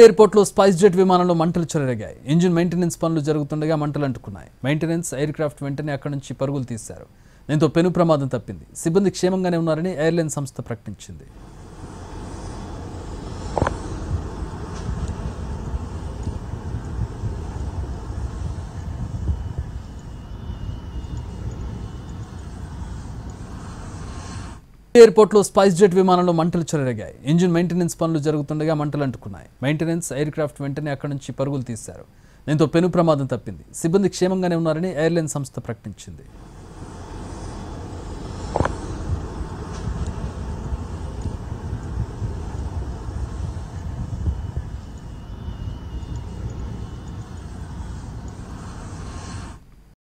Airport lo SpiceJet vimanamlo mantalu చెలరేగాయి. Engine maintenance పనులు జరుగుతుండగా మంటలు అంటుకున్నాయి. Maintenance aircraft వెంటనే అక్కడి నుంచి పరుగులు తీశారు. దీంతో పెను ప్రమాదం తప్పింది. సిబ్బంది క్షేమంగానే ఉన్నారని ఎయిర్లైన్ సంస్థ ప్రకటించింది. Airport lo SpiceJet vimanamlo mantalu చెలరేగాయి. Engine maintenance పనులు జరుగుతుండగా మంటలు అంటుకున్నాయి. Maintenance aircraft వెంటనే అక్కడి నుంచి పరుగులు తీశారు. దీంతో పెను ప్రమాదం తప్పింది. సిబ్బంది క్షేమంగానే ఉన్నారని ఎయిర్లైన్ సంస్థ ప్రకటించింది.